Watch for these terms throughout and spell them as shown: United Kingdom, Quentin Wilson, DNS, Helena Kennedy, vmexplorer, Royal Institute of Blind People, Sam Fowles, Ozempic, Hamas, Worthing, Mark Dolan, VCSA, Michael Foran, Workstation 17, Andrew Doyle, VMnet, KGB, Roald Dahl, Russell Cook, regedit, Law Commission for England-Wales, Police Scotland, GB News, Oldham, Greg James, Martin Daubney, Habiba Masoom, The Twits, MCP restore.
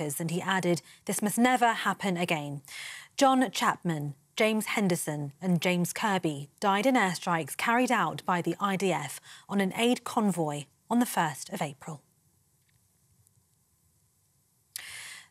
workers, and he added, "This must never happen again." John Chapman, James Henderson and James Kirby died in airstrikes carried out by the IDF on an aid convoy on the 1st of April.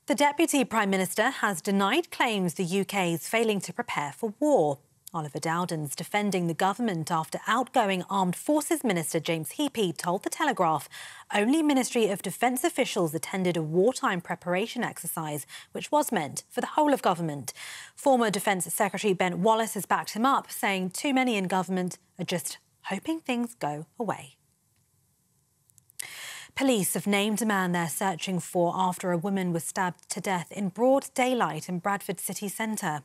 The Deputy Prime Minister has denied claims the UK is failing to prepare for war. Oliver Dowden's defending the government after outgoing Armed Forces Minister James Heapy told The Telegraph only Ministry of Defence officials attended a wartime preparation exercise which was meant for the whole of government. Former Defence Secretary Ben Wallace has backed him up, saying too many in government are just hoping things go away. Police have named a man they're searching for after a woman was stabbed to death in broad daylight in Bradford city centre.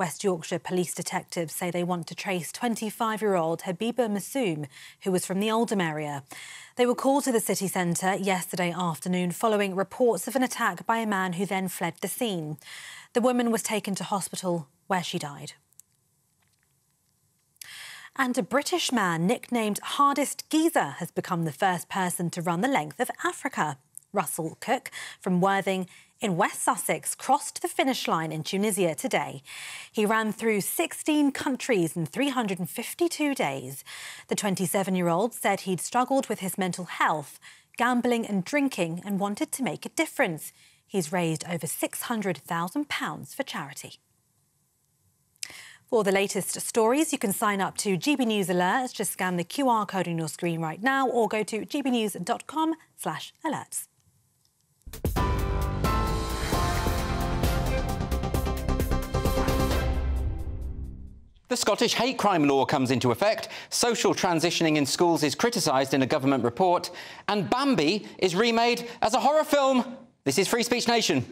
West Yorkshire police detectives say they want to trace 25-year-old Habiba Masoom, who was from the Oldham area. They were called to the city centre yesterday afternoon following reports of an attack by a man who then fled the scene. The woman was taken to hospital where she died. And a British man nicknamed Hardest Geezer has become the first person to run the length of Africa. Russell Cook from Worthing in West Sussex crossed the finish line in Tunisia today. He ran through 16 countries in 352 days. The 27-year-old said he'd struggled with his mental health, gambling and drinking, and wanted to make a difference. He's raised over £600,000 for charity. For the latest stories, you can sign up to GB News Alerts. Just scan the QR code on your screen right now or go to gbnews.com/alerts. The Scottish hate crime law comes into effect, social transitioning in schools is criticised in a government report, and Bambi is remade as a horror film. This is Free Speech Nation.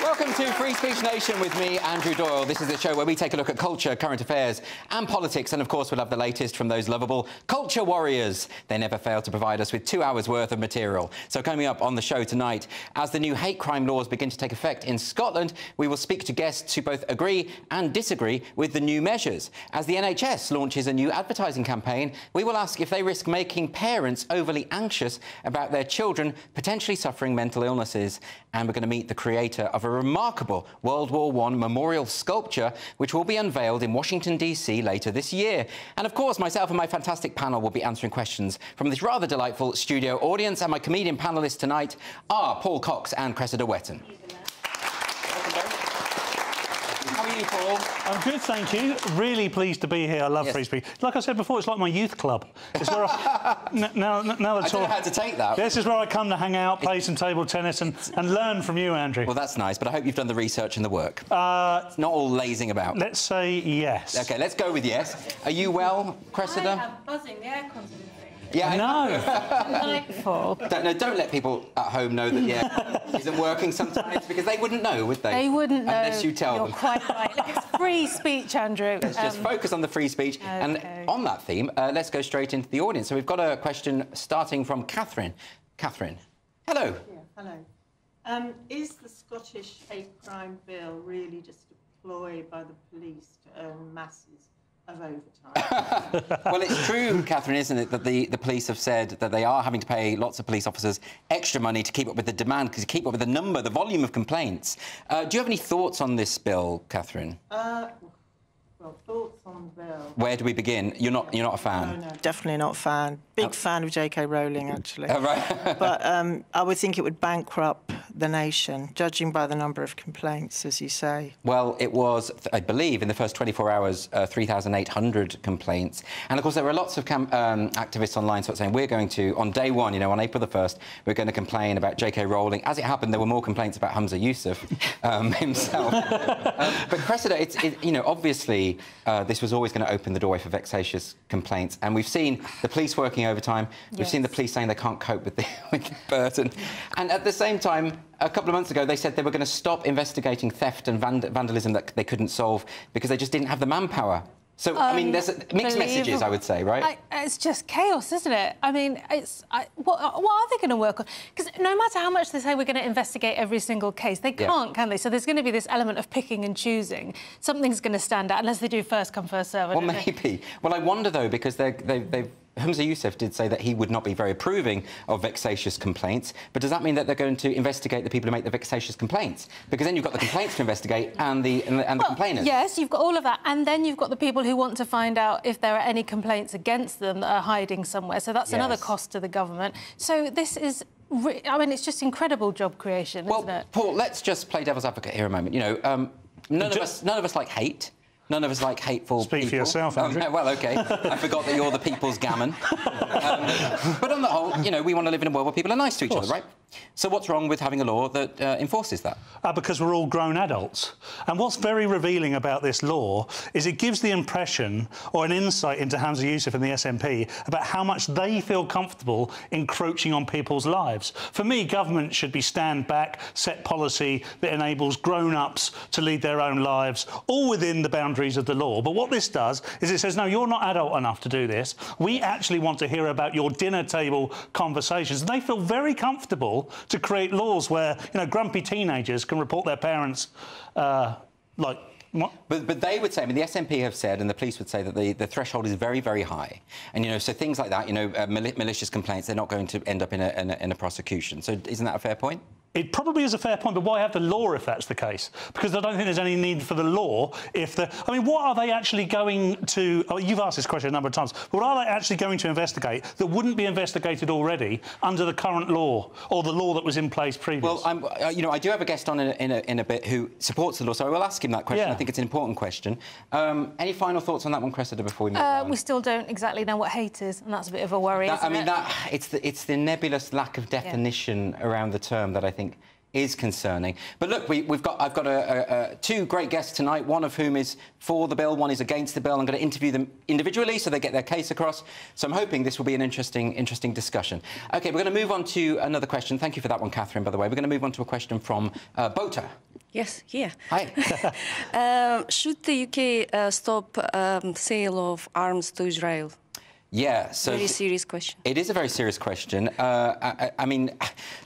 Welcome to Free Speech Nation with me, Andrew Doyle. This is the show where we take a look at culture, current affairs and politics, and of course we'll have the latest from those lovable culture warriors. They never fail to provide us with 2 hours' worth of material. So coming up on the show tonight, as the new hate crime laws begin to take effect in Scotland, we will speak to guests who both agree and disagree with the new measures. As the NHS launches a new advertising campaign, we will ask if they risk making parents overly anxious about their children potentially suffering mental illnesses. And we're going to meet the creator of a remarkable World War I memorial sculpture, which will be unveiled in Washington, D.C. later this year. And, of course, myself and my fantastic panel will be answering questions from this rather delightful studio audience. And my comedian panellists tonight are Paul Cox and Cressida Wetton. How are you, Paul? I'm good, thank you. Really pleased to be here. I love Free Speech. Like I said before, it's like my youth club. It's where I don't know how to take that. This is where I come to hang out, play some table tennis and learn from you, Andrew. Well, that's nice, but I hope you've done the research and the work. It's not all lazing about. Let's say yes. OK, let's go with yes. Are you well, Cressida? I am buzzing. The aircon's in the thing. Yeah, no. Don't let people at home know that isn't working sometimes, because they wouldn't know, would they? They wouldn't know. Unless you tell them. You're quite right. Look, it's free speech, Andrew. Let's just focus on the free speech. Okay. And on that theme, let's go straight into the audience. So we've got a question starting from Katharine. Katharine, hello. Yeah, hello. Is the Scottish hate crime bill really just a ploy by the police to earn masses of overtime? Well, it's true, Katharine, isn't it, that the police have said that they are having to pay lots of police officers extra money to keep up with the demand, because you keep up with the number, the volume of complaints. Do you have any thoughts on this bill, Katharine? Well, thoughts on the bill. Where do we begin? You're not a fan. No, definitely not a fan. Big fan of J.K. Rowling, actually. Right. But I would think it would bankrupt the nation, judging by the number of complaints, as you say. Well, it was, I believe, in the first 24 hours, 3,800 complaints. And, of course, there were lots of activists online sort of saying, we're going to, on day one, you know, on April the 1st, we're going to complain about J.K. Rowling. As it happened, there were more complaints about Humza Yousaf himself. But, Cressida, you know, obviously, this was always going to open the doorway for vexatious complaints. And we've seen the police working overtime. We've seen the police saying they can't cope with the burden. And at the same time, a couple of months ago, they said they were going to stop investigating theft and vandalism that they couldn't solve because they just didn't have the manpower. So, I mean, there's mixed messages, I would say, right? It's just chaos, isn't it? I mean, it's... what are they going to work on? Because no matter how much they say we're going to investigate every single case, they can't, can they? So there's going to be this element of picking and choosing. Something's going to stand out, unless they do first come, first serve. Well, maybe. Well, I wonder, though, because they've... Humza Yousaf did say that he would not be very approving of vexatious complaints, but does that mean that they're going to investigate the people who make the vexatious complaints? Because then you've got the complaints to investigate and the complainers. Yes, you've got all of that, and then you've got the people who want to find out if there are any complaints against them that are hiding somewhere. So that's another cost to the government. So this is... I mean, it's just incredible job creation, isn't it? Paul, let's just play devil's advocate here a moment. You know, none of us like hate. None of us like hateful people. Speak for yourself, Andrew. Well, OK. I forgot that you're the people's gammon. But on the whole, you know, we want to live in a world where people are nice to each other, right? So what's wrong with having a law that enforces that? Because we're all grown adults. And what's very revealing about this law is it gives the impression or an insight into Humza Yousaf and the SNP about how much they feel comfortable encroaching on people's lives. For me, government should be stand back, set policy that enables grown-ups to lead their own lives, all within the boundaries of the law. But what this does is it says, no, you're not adult enough to do this. We actually want to hear about your dinner table conversations. And they feel very comfortable to create laws where, you know, grumpy teenagers can report their parents, like... But they would say, I mean, the SNP have said, and the police would say, that the threshold is very, very high. And, you know, so things like that, you know, malicious complaints, they're not going to end up in a prosecution. So isn't that a fair point? It probably is a fair point, but why have the law if that's the case? Because I don't think there's any need for the law if the... I mean, what are they actually going to... Oh, you've asked this question a number of times. What are they actually going to investigate that wouldn't be investigated already under the current law or the law that was in place previously? Well, you know, I do have a guest on in a bit who supports the law, so I will ask him that question. Yeah. I think it's an important question. Any final thoughts on that one, Cressida, before we move on? We still don't exactly know what hate is, and that's a bit of a worry, it's the nebulous lack of definition around the term that I think is concerning. But look, I've got two great guests tonight, one of whom is for the bill, one is against the bill. I'm going to interview them individually so they get their case across. So I'm hoping this will be an interesting discussion. OK, we're going to move on to another question. Thank you for that one, Katharine, by the way. We're going to move on to a question from Bota. Yes, here. Hi. Should the UK stop sale of arms to Israel? Yeah, so... Very serious question. It is a very serious question. I mean,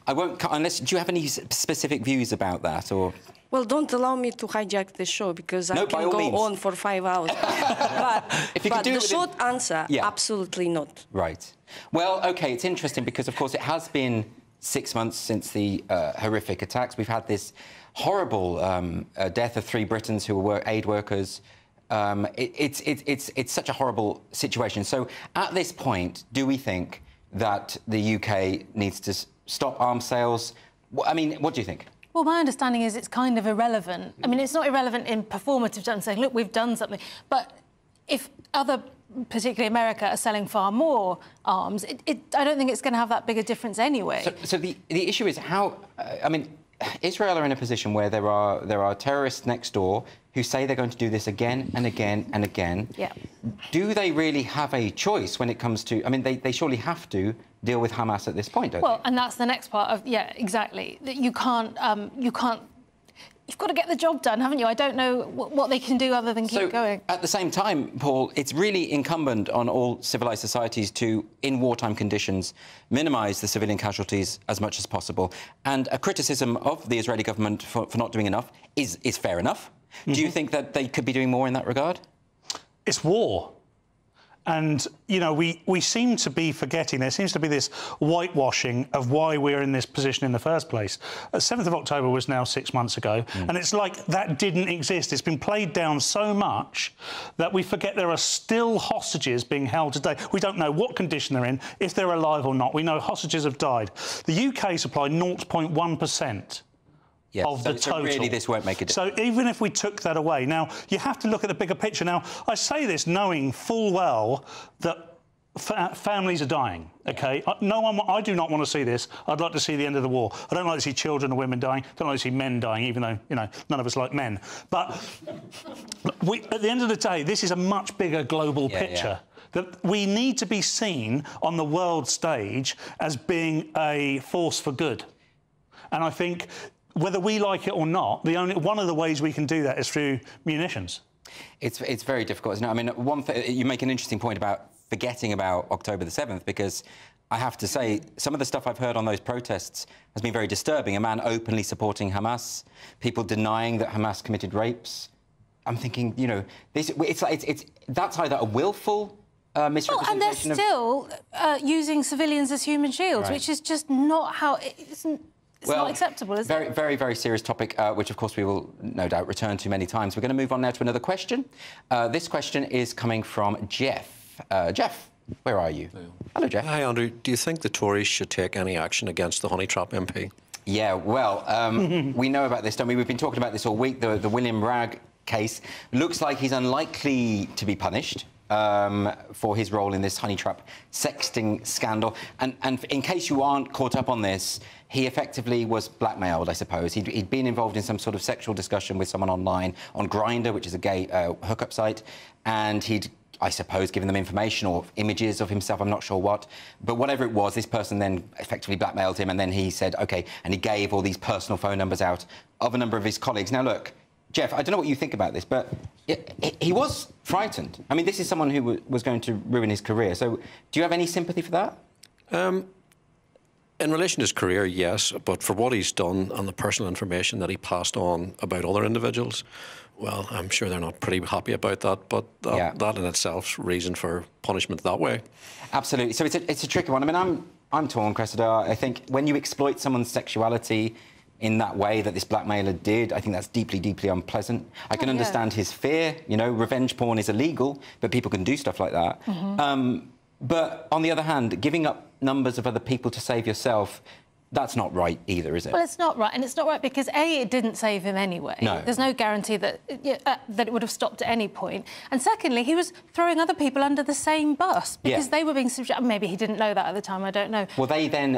I won't... Unless... Do you have any specific views about that, or...? Well, don't allow me to hijack the show, because I can go on for 5 hours. But the short answer, absolutely not. Right. Well, OK, it's interesting, because, of course, it has been 6 months since the horrific attacks. We've had this horrible death of 3 Britons who were aid workers... It's such a horrible situation. So at this point, do we think that the UK needs to stop arms sales? I mean, what do you think? Well, my understanding is it's kind of irrelevant. I mean, it's not irrelevant in performative terms, saying, look, we've done something. But if other... particularly America, are selling far more arms, I don't think it's going to have that big a difference anyway. So the issue is how... I mean, Israel are in a position where there are terrorists next door who say they're going to do this again and again and again. Yeah. Do they really have a choice when it comes to... I mean, they surely have to deal with Hamas at this point, don't they? Well, and that's the next part of... Yeah, exactly. You can't... You've got to get the job done, haven't you? I don't know what they can do other than keep going. At the same time, Paul, it's really incumbent on all civilised societies to, in wartime conditions, minimise the civilian casualties as much as possible. And a criticism of the Israeli government for not doing enough is fair enough. Mm-hmm. Do you think that they could be doing more in that regard? It's war. And, you know, we seem to be forgetting. There seems to be this whitewashing of why we're in this position in the first place. 7th of October was now 6 months ago, and it's like that didn't exist. It's been played down so much that we forget there are still hostages being held today. We don't know what condition they're in, if they're alive or not. We know hostages have died. The UK supplied 0.1%. Yes, of the total. So really this won't make a difference. So even if we took that away... Now, you have to look at the bigger picture. Now, I say this knowing full well that families are dying, OK? I do not want to see this. I'd like to see the end of the war. I don't like to see children or women dying. I don't like to see men dying, even though, you know, none of us like men. But at the end of the day, this is a much bigger global picture. Yeah. That we need to be seen on the world stage as being a force for good. And I think... Whether we like it or not, one of the ways we can do that is through munitions. It's very difficult, isn't it? I mean, one thing you make an interesting point about forgetting about October the 7th, because I have to say, some of the stuff I've heard on those protests has been very disturbing. A man openly supporting Hamas, people denying that Hamas committed rapes. I'm thinking, you know, that's either a willful misrepresentation. Well, and they're still using civilians as human shields, right, which is just not how it's not acceptable, is it? Very, very serious topic, which, of course, we will no doubt return to many times. We're going to move on now to another question. This question is coming from Jeff. Jeff, where are you? Hello, Jeff. Hi, Andrew. Do you think the Tories should take any action against the Honey Trap MP? Yeah, well, we know about this, don't we? We've been talking about this all week. The William Ragg case looks like he's unlikely to be punished for his role in this Honey Trap sexting scandal. And in case you aren't caught up on this, he effectively was blackmailed, I suppose. He'd been involved in some sort of sexual discussion with someone online on Grindr, which is a gay hookup site, and he'd, I suppose, giving them information or images of himself, I'm not sure what. But whatever it was, this person then effectively blackmailed him, and then he said, OK, and he gave all these personal phone numbers out of a number of his colleagues. Now, look, Jeff, I don't know what you think about this, but he was frightened. I mean, this is someone who was going to ruin his career. So do you have any sympathy for that? In relation to his career, yes, but for what he's done and the personal information that he passed on about other individuals, well, I'm sure they're not pretty happy about that, but that in itself's reason for punishment that way. Absolutely. So it's a tricky one. I mean, I'm torn, Cressida. I think when you exploit someone's sexuality in that way that this blackmailer did, I think that's deeply, deeply unpleasant. I can understand his fear. You know, revenge porn is illegal, but people can do stuff like that. Mm-hmm. But on the other hand, giving up numbers of other people to save yourself, that's not right either, is it? Well, it's not right, and it's not right because, A, it didn't save him anyway. No. There's no guarantee that it would have stopped at any point. And secondly, he was throwing other people under the same bus because they were being subjected... Maybe he didn't know that at the time, I don't know. Well, they then...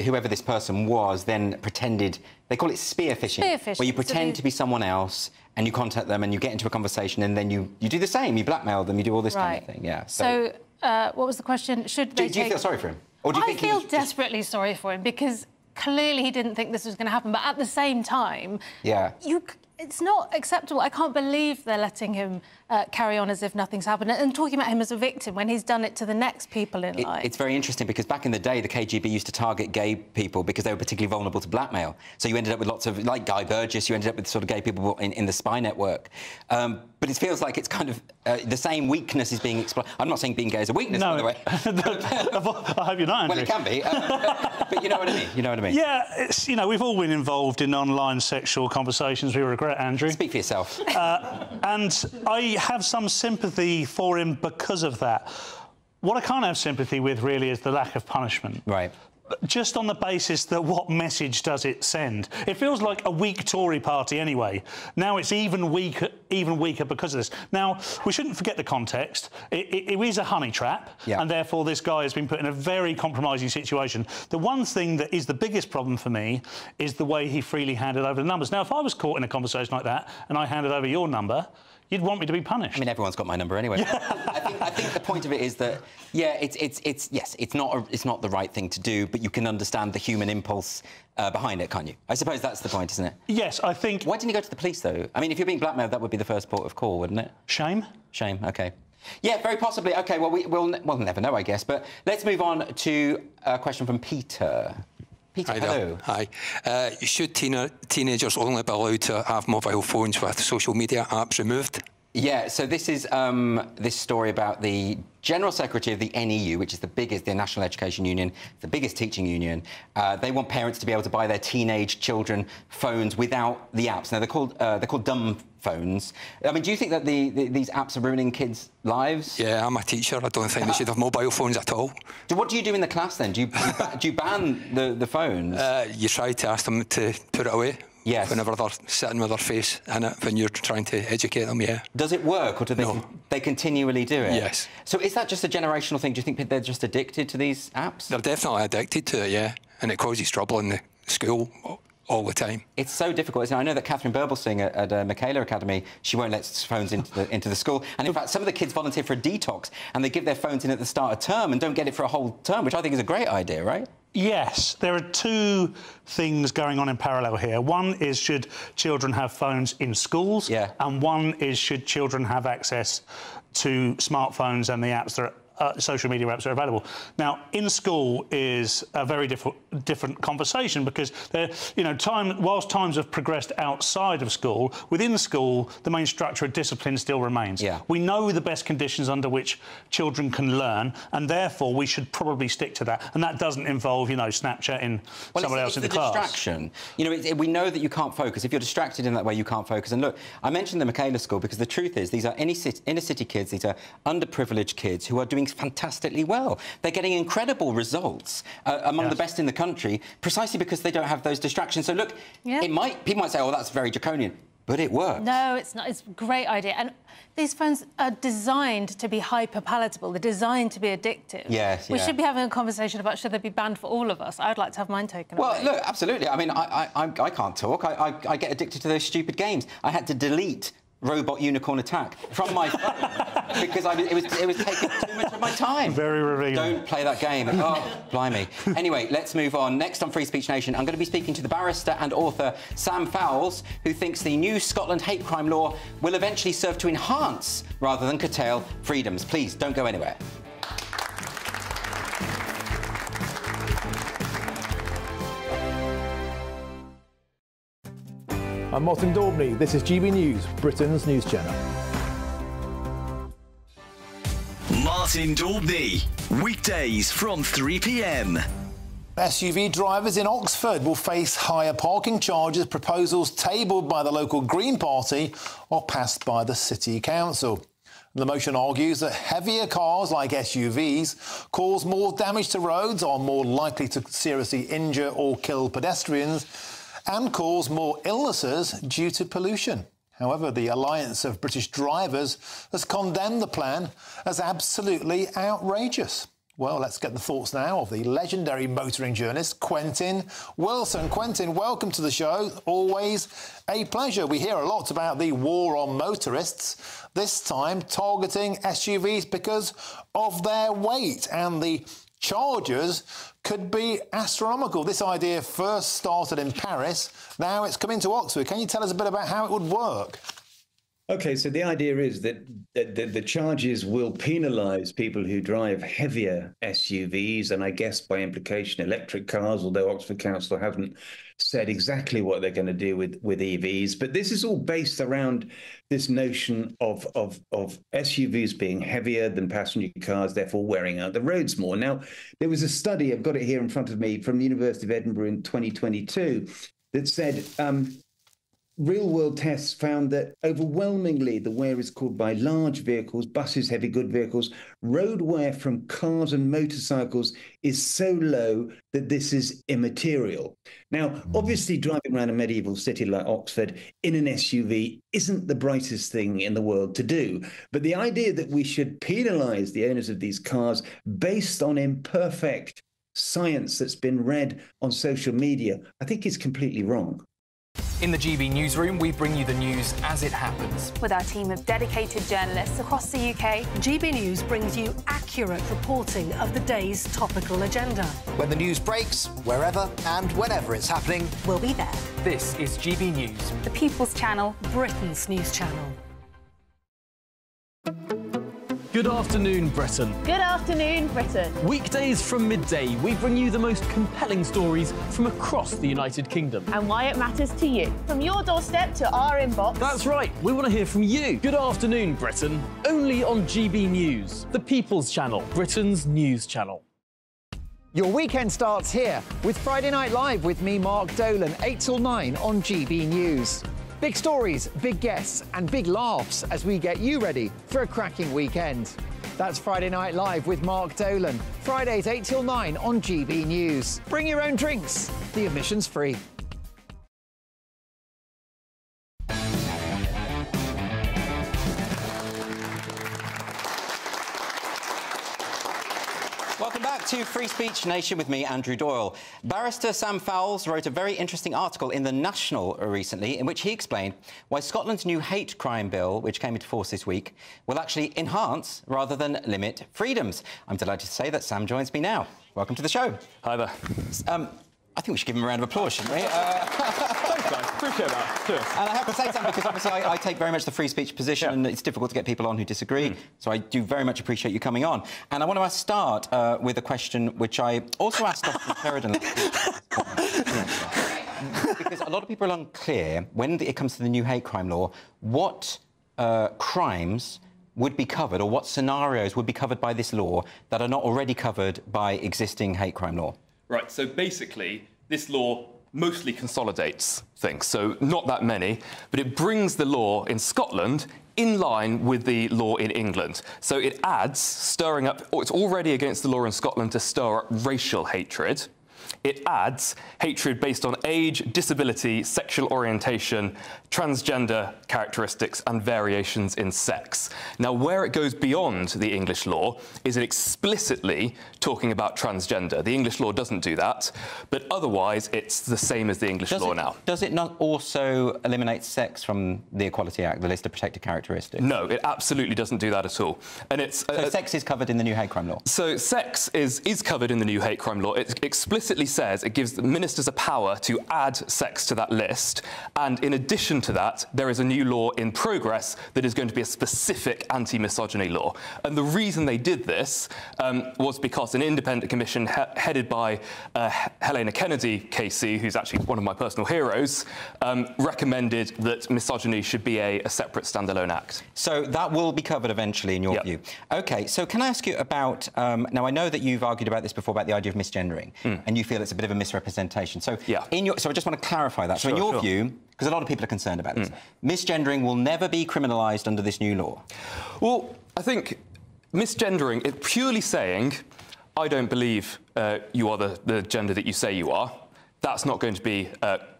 whoever this person was then pretended... They call it spearfishing. Spearfishing. Where you pretend to be someone else and you contact them and you get into a conversation and then you do the same, you blackmail them, you do all this kind of thing, yeah. So what was the question? Do you feel sorry for him? Or do you think I feel desperately sorry for him because clearly he didn't think this was going to happen. But at the same time, it's not acceptable. I can't believe they're letting him carry on as if nothing's happened and talking about him as a victim when he's done it to the next people in life. It's very interesting because back in the day, the KGB used to target gay people because they were particularly vulnerable to blackmail. So you ended up with lots of, like Guy Burgess, you ended up with sort of gay people in the spy network. But it feels like it's kind of the same weakness is being exploited. I'm not saying being gay is a weakness, by the way. I hope you're not, Andrew. Well, it can be. But you know what I mean. You know what I mean. Yeah, it's, you know, we've all been involved in online sexual conversations we regret, Andrew. Speak for yourself. And I have some sympathy for him because of that. What I can't have sympathy with, really, is the lack of punishment. Right. Just on the basis that what message does it send? It feels like a weak Tory party anyway. Now it's even weaker because of this. Now, we shouldn't forget the context. It is a honey trap, and therefore this guy has been put in a very compromising situation. The one thing that is the biggest problem for me is the way he freely handed over the numbers. Now, if I was caught in a conversation like that and I handed over your number, you'd want me to be punished. I mean, everyone's got my number anyway. I think the point of it is that, it's not the right thing to do, but you can understand the human impulse behind it, can't you? I suppose that's the point, isn't it? Yes, I think... Why didn't you go to the police, though? I mean, if you're being blackmailed, that would be the first port of call, wouldn't it? Shame. Shame, OK. Yeah, very possibly. OK, well, we'll never know, I guess, but let's move on to a question from Peter. Peter, hello. Hi. Should teenagers only be allowed to have mobile phones with social media apps removed? Yeah, so this is this story about the General Secretary of the NEU, which is the biggest, the National Education Union, the biggest teaching union. They want parents to be able to buy their teenage children phones without the apps. Now, they're called dumb phones. I mean, do you think that these apps are ruining kids' lives? Yeah, I'm a teacher. I don't think they should have mobile phones at all. So what do you do in the class, then? Do you ban the phones? You try to ask them to put it away. Yes. Whenever they're sitting with their face in it, when you're trying to educate them, Does it work, or do they continually do it? Yes. So is that just a generational thing? Do you think they're just addicted to these apps? They're definitely addicted to it, yeah. And it causes trouble in the school all the time. It's so difficult, isn't it? I know that Katharine Birbalsingh at Michaela Academy, she won't let phones into the school. And in fact, some of the kids volunteer for a detox and they give their phones in at the start of term and don't get it for a whole term, which I think is a great idea, right? Yes. There are two things going on in parallel here. One is, should children have phones in schools? Yeah. And one is, should children have access to smartphones and the apps that are social media apps are available. Now, in school is a very different conversation because, you know, whilst times have progressed outside of school, within school, the main structure of discipline still remains. Yeah. We know the best conditions under which children can learn, and therefore we should probably stick to that. And that doesn't involve, you know, Snapchatting someone else in the class. Distraction. You know, we know that you can't focus. If you're distracted in that way, you can't focus. And look, I mentioned the Michaela School because the truth is these are inner-city kids, these are underprivileged kids who are doing fantastically well. They're getting incredible results among the best in the country, precisely because they don't have those distractions. So look, people might say, oh, that's very draconian, but it works. No, it's not. It's a great idea. And these phones are designed to be hyper-palatable. They're designed to be addictive. Yes, we should be having a conversation about should they be banned for all of us. I'd like to have mine taken away. Well, look, absolutely. I mean, I can't talk. I get addicted to those stupid games. I had to delete Robot Unicorn Attack from my phone because it was taking too much of my time. Very revealing. Don't play that game. Oh, blimey. Anyway, let's move on. Next on Free Speech Nation, I'm going to be speaking to the barrister and author Sam Fowles, who thinks the new Scotland hate crime law will eventually serve to enhance rather than curtail freedoms. Please, don't go anywhere. I'm Martin Daubney. This is GB News, Britain's news channel. Martin Daubney, weekdays from 3 p.m. SUV drivers in Oxford will face higher parking charges, proposals tabled by the local Green Party or passed by the City Council. The motion argues that heavier cars, like SUVs, cause more damage to roads, are more likely to seriously injure or kill pedestrians, and cause more illnesses due to pollution. However, the Alliance of British Drivers has condemned the plan as absolutely outrageous. Well, let's get the thoughts now of the legendary motoring journalist Quentin Wilson. Quentin, welcome to the show. Always a pleasure. We hear a lot about the war on motorists, this time targeting SUVs because of their weight, and the charges could be astronomical. This idea first started in Paris, now it's coming to Oxford. Can you tell us a bit about how it would work? OK, so the idea is that the charges will penalise people who drive heavier SUVs and I guess by implication electric cars, although Oxford Council haven't said exactly what they're going to do with EVs. But this is all based around this notion of SUVs being heavier than passenger cars, therefore wearing out the roads more. Now, there was a study, I've got it here in front of me, from the University of Edinburgh in 2022 that said... real-world tests found that overwhelmingly the wear is caused by large vehicles, buses, heavy good vehicles. Road wear from cars and motorcycles is so low that this is immaterial. Now, obviously, driving around a medieval city like Oxford in an SUV isn't the brightest thing in the world to do. But the idea that we should penalise the owners of these cars based on imperfect science that's been read on social media, I think is completely wrong. In the GB Newsroom, we bring you the news as it happens. With our team of dedicated journalists across the UK, GB News brings you accurate reporting of the day's topical agenda. When the news breaks, wherever and whenever it's happening, we'll be there. This is GB News. The People's Channel, Britain's news channel. Good afternoon, Britain. Good afternoon, Britain. Weekdays from midday, we bring you the most compelling stories from across the United Kingdom. And why it matters to you. From your doorstep to our inbox. That's right, we want to hear from you. Good afternoon, Britain. Only on GB News, the People's Channel, Britain's news channel. Your weekend starts here with Friday Night Live with me, Mark Dolan, 8 till 9 on GB News. Big stories, big guests and big laughs as we get you ready for a cracking weekend. That's Friday Night Live with Mark Dolan. Fridays 8 till 9 on GB News. Bring your own drinks. The admission's free. Welcome back to Free Speech Nation with me, Andrew Doyle. Barrister Sam Fowles wrote a very interesting article in The National recently in which he explained why Scotland's new hate crime bill, which came into force this week, will actually enhance rather than limit freedoms. I'm delighted to say that Sam joins me now. Welcome to the show. Hi there. I think we should give him a round of applause, shouldn't we? Thanks, guys. Appreciate that. Cheers. And I have to say something, because obviously I take very much the free speech position, and it's difficult to get people on who disagree, so I do very much appreciate you coming on. And I want to start with a question which I also asked Dr. Sheridan. Because a lot of people are unclear, when it comes to the new hate crime law, what crimes would be covered, or what scenarios would be covered by this law that are not already covered by existing hate crime law? Right, so basically, this law mostly consolidates things, so not that many, but it brings the law in Scotland in line with the law in England. So it adds stirring up... It's already against the law in Scotland to stir up racial hatred. It adds hatred based on age, disability, sexual orientation, transgender characteristics and variations in sex. Now, where it goes beyond the English law is it explicitly talking about transgender. The English law doesn't do that, but otherwise it's the same as the English law now. Does it not also eliminate sex from the Equality Act, the list of protected characteristics? No, it absolutely doesn't do that at all. And it's so sex is covered in the new hate crime law? So sex is covered in the new hate crime law. It's explicitly says it gives the ministers a power to add sex to that list, and in addition to that there is a new law in progress that is going to be a specific anti-misogyny law. And the reason they did this was because an independent commission headed by Helena Kennedy, KC, who's actually one of my personal heroes, recommended that misogyny should be a separate standalone act. So that will be covered eventually in your view. OK, so can I ask you about... now, I know that you've argued about this before, about the idea of misgendering, and you feel it's a bit of a misrepresentation. So, so I just want to clarify that. So, in your view, because a lot of people are concerned about this, misgendering will never be criminalised under this new law. Well, I think misgendering is purely saying, I don't believe you are the gender that you say you are. That's not going to be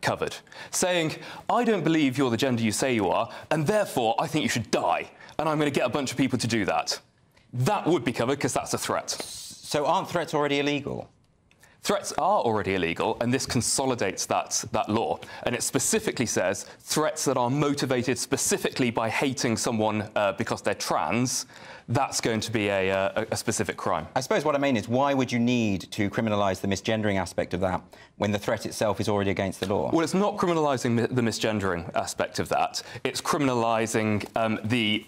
covered. Saying, I don't believe you're the gender you say you are, and therefore I think you should die, and I'm going to get a bunch of people to do that. That would be covered, because that's a threat. So, aren't threats already illegal? Threats are already illegal, and this consolidates that law. And it specifically says threats that are motivated specifically by hating someone because they're trans, that's going to be a specific crime. I suppose what I mean is, why would you need to criminalise the misgendering aspect of that when the threat itself is already against the law? Well, it's not criminalising the misgendering aspect of that. It's criminalising the...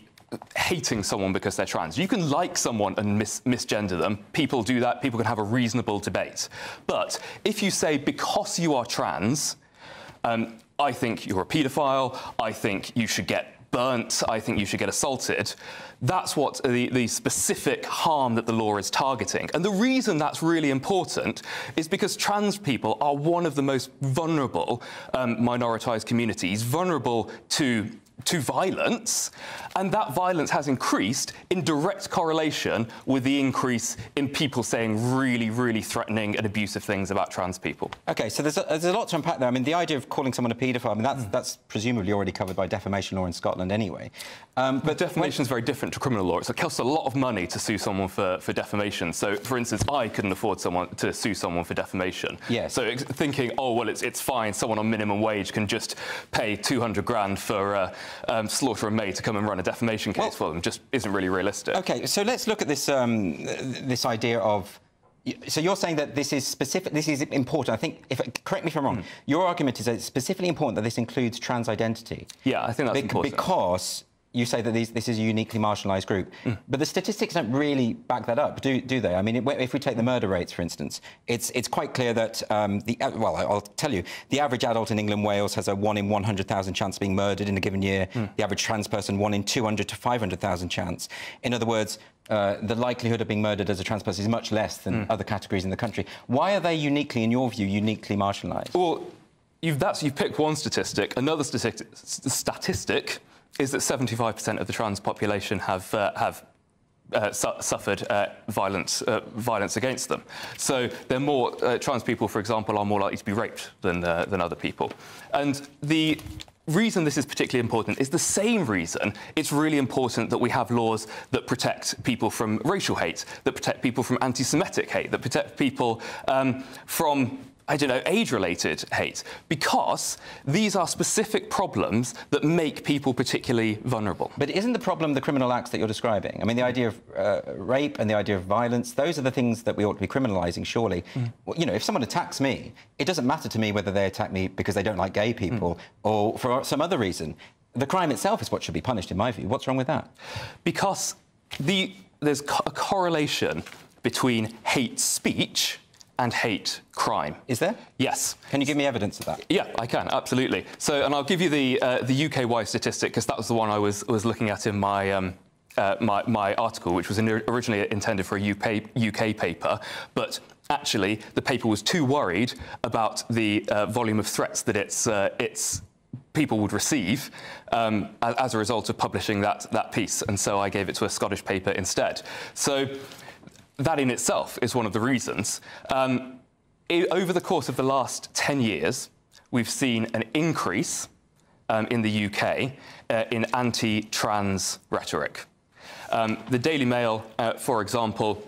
hating someone because they're trans. You can like someone and misgender them. People do that. People can have a reasonable debate. But if you say, because you are trans, I think you're a paedophile, I think you should get burnt, I think you should get assaulted, that's what the specific harm that the law is targeting. And the reason that's really important is because trans people are one of the most vulnerable minoritized communities, vulnerable to violence, and that violence has increased in direct correlation with the increase in people saying really, really threatening and abusive things about trans people. OK, so there's a lot to unpack there. I mean, the idea of calling someone a paedophile, I mean, that's presumably already covered by defamation law in Scotland anyway. But defamation is very different to criminal law. It costs a lot of money to sue someone for defamation. So, for instance, I couldn't afford to sue someone for defamation. Yes. So thinking, oh, well, it's fine, someone on minimum wage can just pay 200 grand for... slaughter a maid to come and run a defamation case for them just isn't really realistic. OK, so let's look at this, this idea of... So you're saying that this is specific, this is important. I think, correct me if I'm wrong, your argument is that it's specifically important that this includes trans identity. Yeah, I think that's important. Because you say that this is a uniquely marginalised group. But the statistics don't really back that up, do they? I mean, if we take the murder rates, for instance, it's quite clear that... well, I'll tell you, the average adult in England, Wales, has a 1 in 100,000 chance of being murdered in a given year. The average trans person, 1 in 200 to 500,000 chance. In other words, the likelihood of being murdered as a trans person is much less than other categories in the country. Why are they uniquely, in your view, uniquely marginalised? Well, you've picked one statistic. Another statistic... is that 75% of the trans population have suffered violence against them. So they're more trans people, for example, are more likely to be raped than other people. And the reason this is particularly important is the same reason it's really important that we have laws that protect people from racial hate, that protect people from anti-Semitic hate, that protect people from, I don't know, age-related hate, because these are specific problems that make people particularly vulnerable. But isn't the problem the criminal acts that you're describing? I mean, the idea of rape and the idea of violence, those are the things that we ought to be criminalising, surely. Mm. Well, you know, if someone attacks me, it doesn't matter to me whether they attack me because they don't like gay people or for some other reason. The crime itself is what should be punished, in my view. What's wrong with that? Because there's a correlation between hate speech and hate crime. Is there? Yes. Can you give me evidence of that? Yeah, I can, absolutely. So, and I'll give you the UK-wide statistic, because that was the one I was looking at in my my article, which was originally intended for a UK paper, but actually the paper was too worried about the volume of threats that its people would receive as a result of publishing that piece, and so I gave it to a Scottish paper instead. So that in itself is one of the reasons. Over the course of the last 10 years, we've seen an increase in the UK in anti-trans rhetoric. The Daily Mail, for example,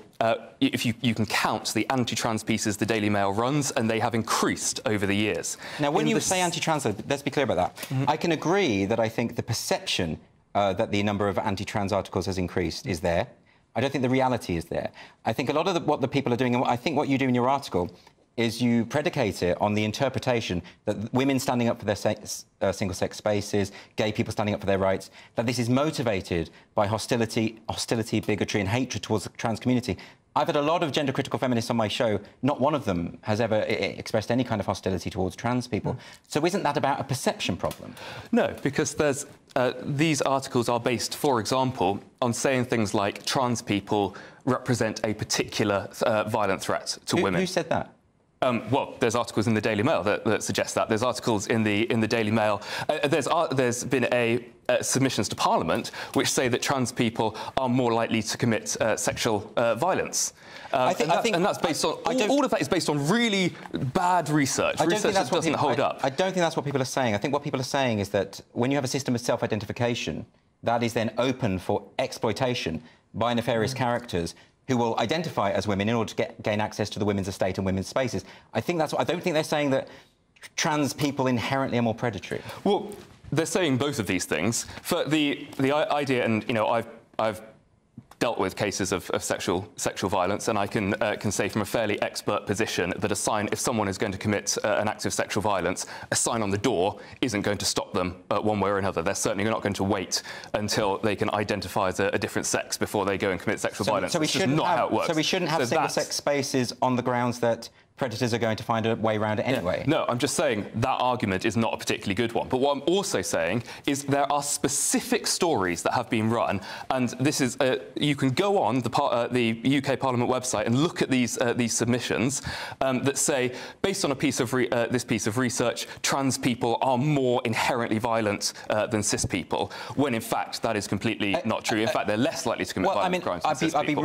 if you can count the anti-trans pieces the Daily Mail runs, and they have increased over the years. Now, when you say anti-trans, let's be clear about that. Mm-hmm. I can agree that I think the perception that the number of anti-trans articles has increased is there. I don't think the reality is there. I think a lot of what the people are doing, and I think what you do in your article is you predicate it on the interpretation that women standing up for their single-sex spaces, gay people standing up for their rights, that this is motivated by hostility, bigotry and hatred towards the trans community. I've had a lot of gender-critical feminists on my show. Not one of them has ever expressed any kind of hostility towards trans people. So isn't that about a perception problem? No, because there's these articles are based, for example, on saying things like trans people represent a particular violent threat to women. Who said that? Well, there's articles in the Daily Mail that suggest that. There's articles in the Daily Mail. There's been submissions to Parliament which say that trans people are more likely to commit sexual violence. And that's based on all of that is based on really bad research. Research that doesn't hold up. I don't think that's what people are saying. I think what people are saying is that when you have a system of self-identification, that is then open for exploitation by nefarious characters who will identify as women in order to gain access to the women's estate and women's spaces. I think that's what... I don't think they're saying that trans people inherently are more predatory. Well, they're saying both of these things. For the idea, and, you know, I've dealt with cases of sexual violence, and I can say from a fairly expert position that a sign, if someone is going to commit an act of sexual violence, a sign on the door isn't going to stop them one way or another. They're certainly not going to wait until they can identify as a different sex before they go and commit sexual violence. So we shouldn't have single-sex spaces on the grounds that predators are going to find a way around it anyway. Yeah. No, I'm just saying that argument is not a particularly good one. But what I'm also saying is there are specific stories that have been run, and this is you can go on the UK Parliament website and look at these submissions that say, based on a piece of this piece of research, trans people are more inherently violent than cis people, when in fact that is completely not true. In fact, they're less likely to commit violent crimes than cis people.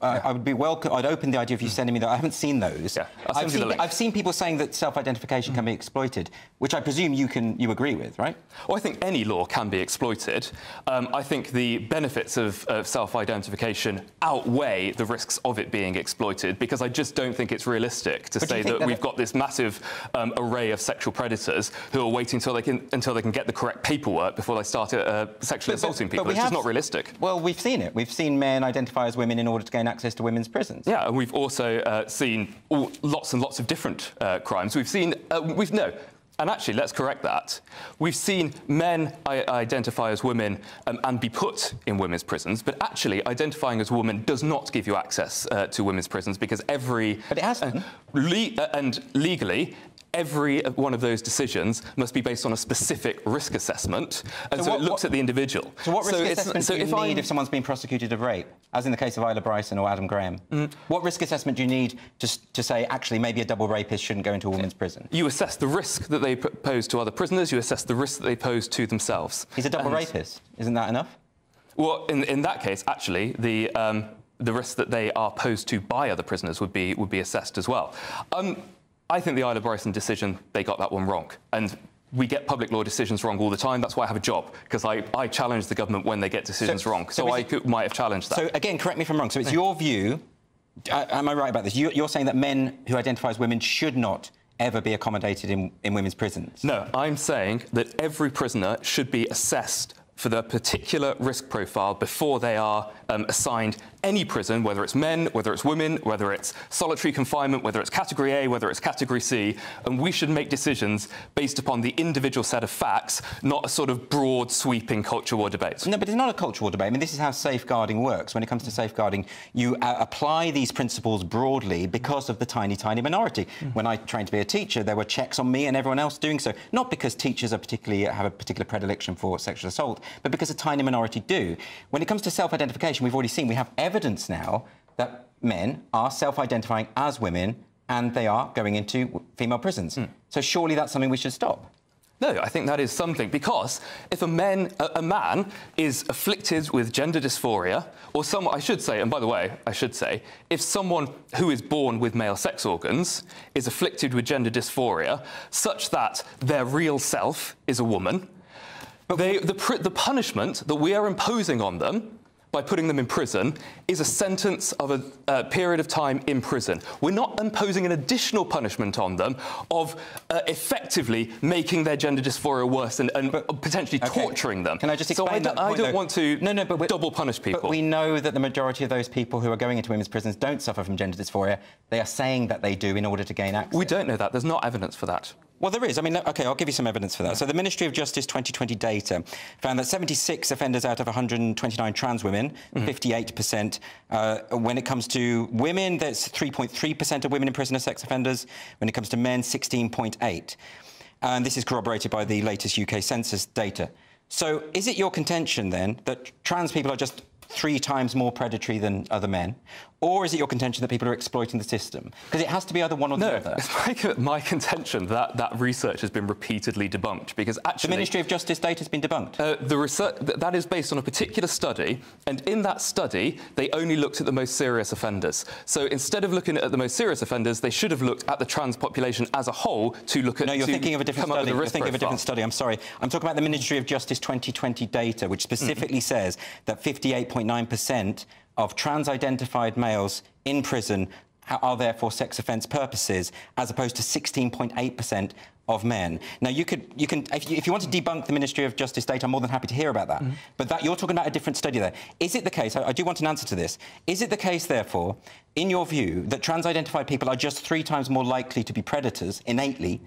I would be welcome. I'd open the idea if you sending me that. I haven't seen those. Yeah, I've seen people saying that self-identification can be exploited, which I presume you agree with, right? Well, I think any law can be exploited. I think the benefits of self-identification outweigh the risks of it being exploited, because I just don't think it's realistic to say that we've got this massive array of sexual predators who are waiting until they can get the correct paperwork before they start sexually assaulting people. It's just not realistic. Well, we've seen it. We've seen men identify as women in order to gain access to women's prisons. Yeah, and we've also seen lots and lots of different crimes. We've seen... And actually, let's correct that. We've seen men identify as women and be put in women's prisons, but actually identifying as a woman does not give you access to women's prisons, because every... But it hasn't. And legally, every one of those decisions must be based on a specific risk assessment, and so it looks at the individual. So what risk assessment do you need if someone's been prosecuted of rape, as in the case of Isla Bryson or Adam Graham? What risk assessment do you need to say, actually, maybe a double rapist shouldn't go into a woman's prison? You assess the risk that they pose to other prisoners, you assess the risk that they pose to themselves. He's a double rapist. Isn't that enough? Well, in that case, actually, the risk that they are posed to by other prisoners would be assessed as well. I think the Isla Bryson decision, they got that one wrong. And we get public law decisions wrong all the time. That's why I have a job, because I challenge the government when they get decisions wrong. So I might have challenged that. So, again, correct me if I'm wrong. So it's your view... am I right about this? You're saying that men who identify as women should not ever be accommodated in women's prisons? No, I'm saying that every prisoner should be assessed for their particular risk profile before they are assigned any prison, whether it's men, whether it's women, whether it's solitary confinement, whether it's Category A, whether it's Category C, and we should make decisions based upon the individual set of facts, not a sort of broad, sweeping culture war debate. No, but it's not a culture war debate. I mean, this is how safeguarding works. When it comes to safeguarding, you apply these principles broadly because of the tiny, tiny minority. Mm. When I trained to be a teacher, there were checks on me and everyone else doing so, not because teachers are have a particular predilection for sexual assault, but because a tiny minority do. When it comes to self-identification, we've already seen, we have evidence now that men are self-identifying as women and they are going into female prisons. Mm. So surely that's something we should stop. No, I think that is something, because if a man is afflicted with gender dysphoria, or someone, I should say, and by the way, I should say, if someone who is born with male sex organs is afflicted with gender dysphoria such that their real self is a woman, the punishment that we are imposing on them by putting them in prison is a sentence of a period of time in prison. We're not imposing an additional punishment on them of effectively making their gender dysphoria worse and potentially torturing them. Can I just explain that point, I don't want to double punish people. But we know that the majority of those people who are going into women's prisons don't suffer from gender dysphoria. They are saying that they do in order to gain access. We don't know that. There's not evidence for that. Well, there is. I mean, OK, I'll give you some evidence for that. So the Ministry of Justice 2020 data found that 76 offenders out of 129 trans women, 58%. When it comes to women, that's 3.3% of women in prison are sex offenders. When it comes to men, 16.8%. And this is corroborated by the latest UK census data. So is it your contention, then, that trans people are just 3 times more predatory than other men? Or is it your contention that people are exploiting the system? Because it has to be either one or the other. No, it's my contention that that research has been repeatedly debunked, because actually... The Ministry of Justice data has been debunked? The research... That is based on a particular study, and in that study, they only looked at the most serious offenders. So instead of looking at the most serious offenders, they should have looked at the trans population as a whole to look at... No, you're thinking of a different study. You're thinking of a different study, I'm sorry. I'm talking about the Ministry of Justice 2020 data, which specifically says that 58.9% of trans-identified males in prison are there for sex offence purposes, as opposed to 16.8% of men. Now, if you want to debunk the Ministry of Justice data, I'm more than happy to hear about that. But that you're talking about a different study there. Is it the case, I do want an answer to this, is it the case, therefore, in your view, that trans-identified people are just 3 times more likely to be predators, innately,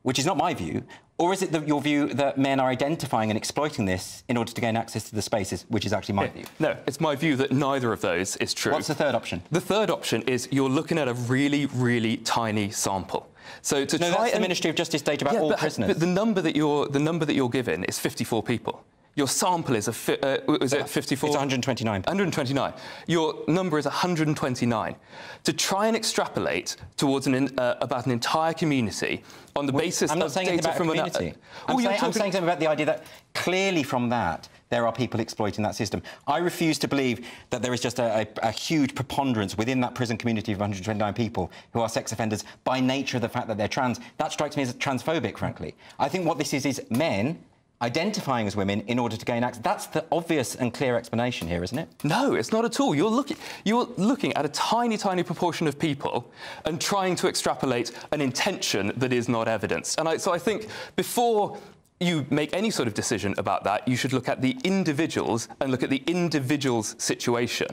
which is not my view, or is it your view that men are identifying and exploiting this in order to gain access to the spaces, which is actually my view? No, it's my view that neither of those is true. What's the third option? The third option is you're looking at a really, really tiny sample. So to try that's the Ministry of Justice data about all prisoners. But the number that you're given is 54 people. Your sample is it 54? It's 129. 129. Your number is 129. To try and extrapolate towards about an entire community on the basis of data from... I'm not saying about a community. I'm saying something about the idea that clearly from that there are people exploiting that system. I refuse to believe that there is just a huge preponderance within that prison community of 129 people who are sex offenders by nature of the fact that they're trans. That strikes me as transphobic, frankly. I think what this is men identifying as women in order to gain access. That's the obvious and clear explanation here, isn't it? No, it's not at all. You're looking at a tiny, tiny proportion of people and trying to extrapolate an intention that is not evidenced. And so I think before you make any sort of decision about that, you should look at the individuals and look at the individual's situation.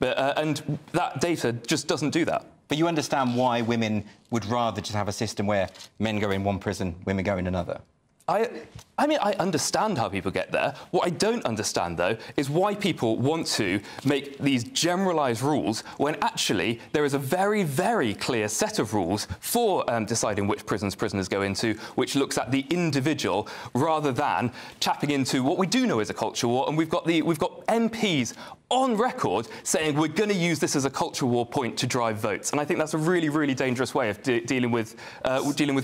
But, and that data just doesn't do that. But you understand why women would rather just have a system where men go in one prison, women go in another? I mean, I understand how people get there. What I don't understand, though, is why people want to make these generalised rules when actually there is a very, very clear set of rules for deciding which prisons prisoners go into, which looks at the individual rather than tapping into what we do know is a culture war. And we've got MPs on record saying we're going to use this as a culture war point to drive votes. And I think that's a really, really dangerous way of dealing with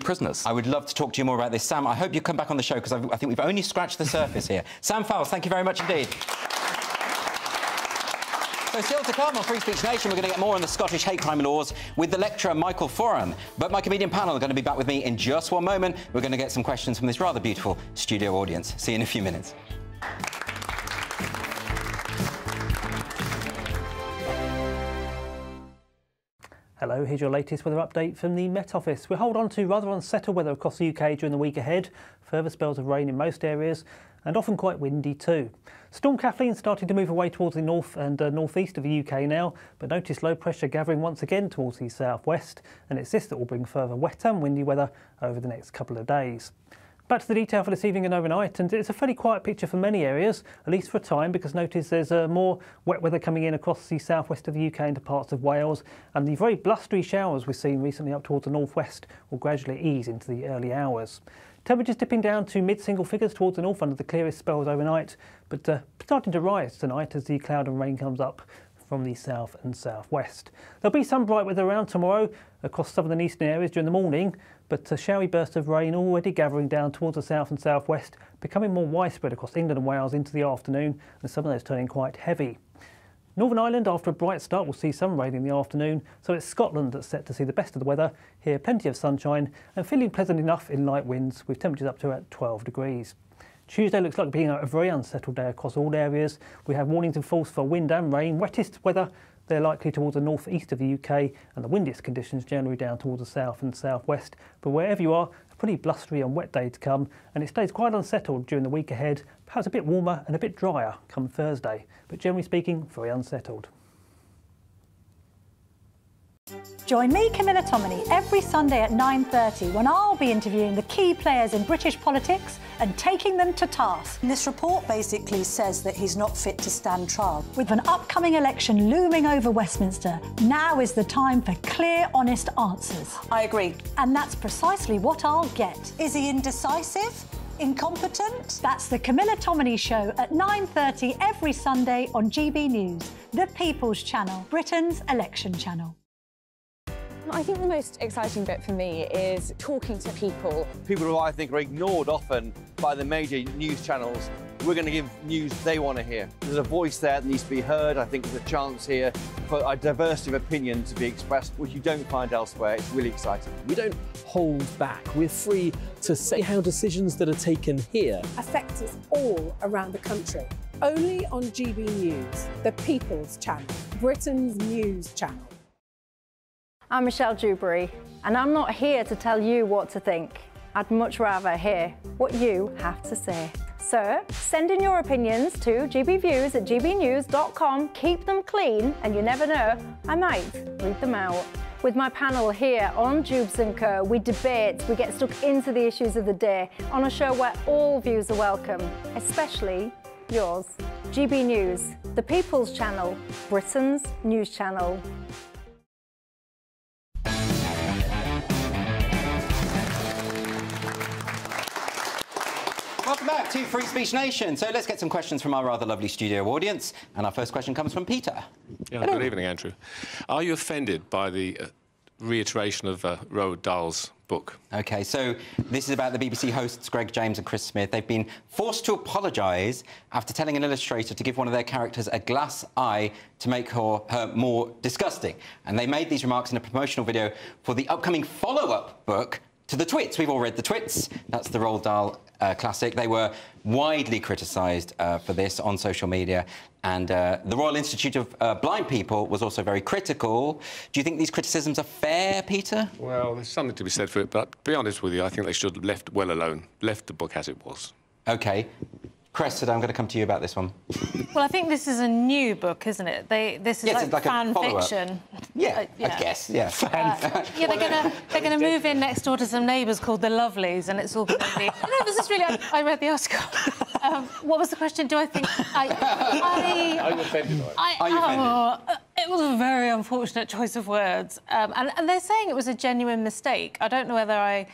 prisoners. I would love to talk to you more about this. Sam, I hope you come back on the show, because I think we've only scratched the surface here. Sam Fowles, thank you very much indeed. So still to come on Free Speech Nation, we're going to get more on the Scottish hate crime laws with the lecturer Michael Foran. But my comedian panel are going to be back with me in just one moment. We're going to get some questions from this rather beautiful studio audience. See you in a few minutes. Hello, here's your latest weather update from the Met Office. We'll hold on to rather unsettled weather across the UK during the week ahead. Further spells of rain in most areas and often quite windy too. Storm Kathleen starting to move away towards the north and northeast of the UK now, but notice low pressure gathering once again towards the southwest, and it's this that will bring further wet and windy weather over the next couple of days. Back to the detail for this evening and overnight, and it's a fairly quiet picture for many areas, at least for a time, because notice there's more wet weather coming in across the southwest of the UK into parts of Wales, and the very blustery showers we've seen recently up towards the northwest will gradually ease into the early hours. Temperatures dipping down to mid-single figures towards the north under the clearest spells overnight, but starting to rise tonight as the cloud and rain comes up from the south and southwest. There'll be some bright weather around tomorrow across southern and eastern areas during the morning, but a showery burst of rain already gathering down towards the south and southwest, becoming more widespread across England and Wales into the afternoon, and some of those turning quite heavy. Northern Ireland, after a bright start, will see some rain in the afternoon, so it's Scotland that's set to see the best of the weather. Here, plenty of sunshine and feeling pleasant enough in light winds, with temperatures up to about 12 degrees. Tuesday looks like being a very unsettled day across all areas. We have warnings in force for wind and rain. Wettest weather, they're likely towards the northeast of the UK, and the windiest conditions generally down towards the south and southwest. But wherever you are, a pretty blustery and wet day to come, and it stays quite unsettled during the week ahead, perhaps a bit warmer and a bit drier come Thursday. But generally speaking, very unsettled. Join me, Camilla Tomini, every Sunday at 9:30 when I'll be interviewing the key players in British politics and taking them to task. This report basically says that he's not fit to stand trial. With an upcoming election looming over Westminster, now is the time for clear, honest answers. I agree. And that's precisely what I'll get. Is he indecisive? Incompetent? That's the Camilla Tomini Show at 9:30 every Sunday on GB News, the People's Channel, Britain's election channel. I think the most exciting bit for me is talking to people. People who I think are ignored often by the major news channels. We're going to give news they want to hear. There's a voice there that needs to be heard. I think there's a chance here for a diversity of opinion to be expressed, which you don't find elsewhere. It's really exciting. We don't hold back. We're free to say how decisions that are taken here affect us all around the country. Only on GB News, the People's Channel, Britain's news channel. I'm Michelle Dewberry, and I'm not here to tell you what to think. I'd much rather hear what you have to say. So, send in your opinions to gbviews@gbnews.com, keep them clean, and you never know, I might read them out. With my panel here on Jubes & Co, we debate, we get stuck into the issues of the day on a show where all views are welcome, especially yours. GB News, the People's Channel, Britain's news channel. Welcome back to Free Speech Nation. So let's get some questions from our rather lovely studio audience. And our first question comes from Peter. Yeah, good evening, Andrew. Are you offended by the reiteration of Roald Dahl's book? OK, so this is about the BBC hosts Greg James and Chris Smith. They've been forced to apologise after telling an illustrator to give one of their characters a glass eye to make her more disgusting. And they made these remarks in a promotional video for the upcoming follow-up book to The Twits. We've all read The Twits. That's the Roald Dahl classic. They were widely criticised for this on social media, and the Royal Institute of Blind People was also very critical. Do you think these criticisms are fair, Peter? Well, there's something to be said for it, but to be honest with you, I think they should have left well alone, left the book as it was. OK. Cressida, I'm going to come to you about this one. Well, I think this is a new book, isn't it? This is like fan fiction. Yeah, yeah, I guess, yeah. Yeah, they're going to move in next door to some neighbours called the Lovelies, and it's all going to be... No, this is really... I read the article. What was the question? Do I think... Are you offended? Are you offended? It was a very unfortunate choice of words. And they're saying it was a genuine mistake. I don't know whether I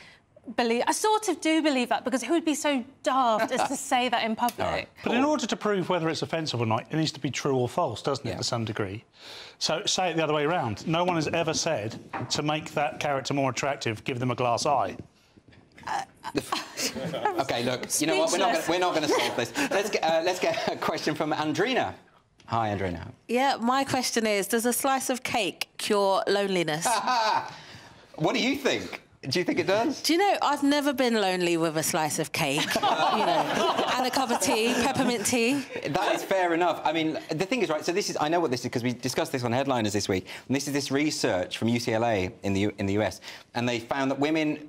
sort of do believe that, because who would be so daft as to say that in public? Right. But in order to prove whether it's offensive or not, it needs to be true or false, doesn't it, to some degree? So say it the other way around. No one has ever said, to make that character more attractive, give them a glass eye. OK, look, you know what, we're not going to solve this. Let's get a question from Andrina. Hi, Andrea. Yeah, my question is, does a slice of cake cure loneliness? What do you think? Do you think it does? Do you know, I've never been lonely with a slice of cake, you know, and a cup of tea, peppermint tea. That is fair enough. I mean, the thing is, right, so this is... I know what this is because we discussed this on Headliners this week, and this is this research from UCLA in the US, and they found that women...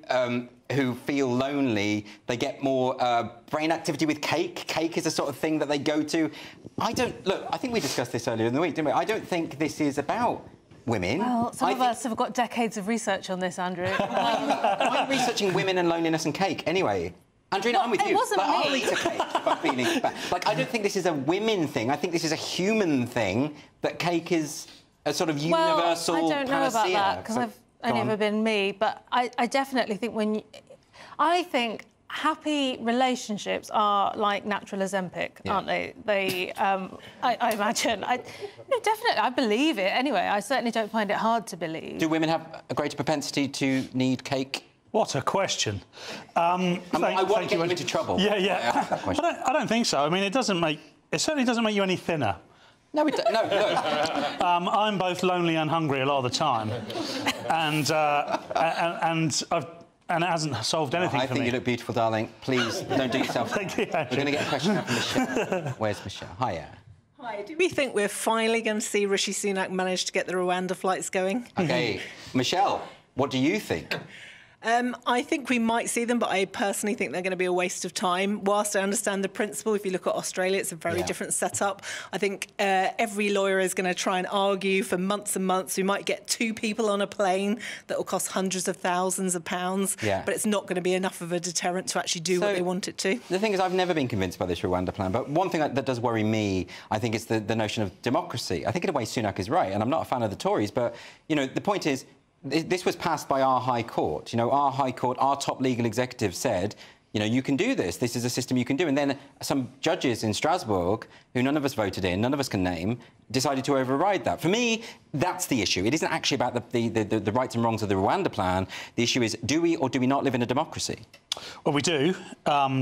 who feel lonely, they get more brain activity with cake. Cake is a sort of thing that they go to. I don't... Look, I think we discussed this earlier in the week, didn't we? I don't think this is about women. Well, some of us have got decades of research on this, Andrew. I'm researching women and loneliness and cake, anyway. Andrew, I'm with you. It wasn't me. I'll eat a cake if I'm feeling bad. Like, I don't think this is a women thing. I think this is a human thing, that cake is a sort of universal panacea. Well, I don't know about that, because I've never been me, but I definitely think when... I think happy relationships are like natural Ozempic, aren't they? They, I imagine. No, definitely, I believe it anyway. I certainly don't find it hard to believe. Do women have a greater propensity to need cake? What a question. I won't get you into trouble. Yeah, yeah. I don't think so. I mean, it doesn't make... It certainly doesn't make you any thinner. No, it doesn't. No, no. I'm both lonely and hungry a lot of the time. And it hasn't solved anything for me. I think you look beautiful, darling. Please, don't do yourself... Thank you, Andrew. We're going to get a question from Michelle. Where's Michelle? Hiya. Hi. Do we think we're finally going to see Rishi Sunak manage to get the Rwanda flights going? OK. Michelle, what do you think? I think we might see them, but I personally think they're going to be a waste of time. Whilst I understand the principle, if you look at Australia, it's a very different setup. I think every lawyer is going to try and argue for months and months. We might get two people on a plane that will cost hundreds of thousands of pounds, but it's not going to be enough of a deterrent to actually do what they want it to. The thing is, I've never been convinced by this Rwanda plan, but one thing that does worry me, I think, is the notion of democracy. I think, in a way, Sunak is right, and I'm not a fan of the Tories, but, you know, the point is... This was passed by our High Court. You know, our High Court, our top legal executive said, you know, you can do this. This is a system you can do. And then some judges in Strasbourg, who none of us voted in, none of us can name, decided to override that. For me, that's the issue. It isn't actually about the rights and wrongs of the Rwanda plan. The issue is, do we or do we not live in a democracy? Well, we do.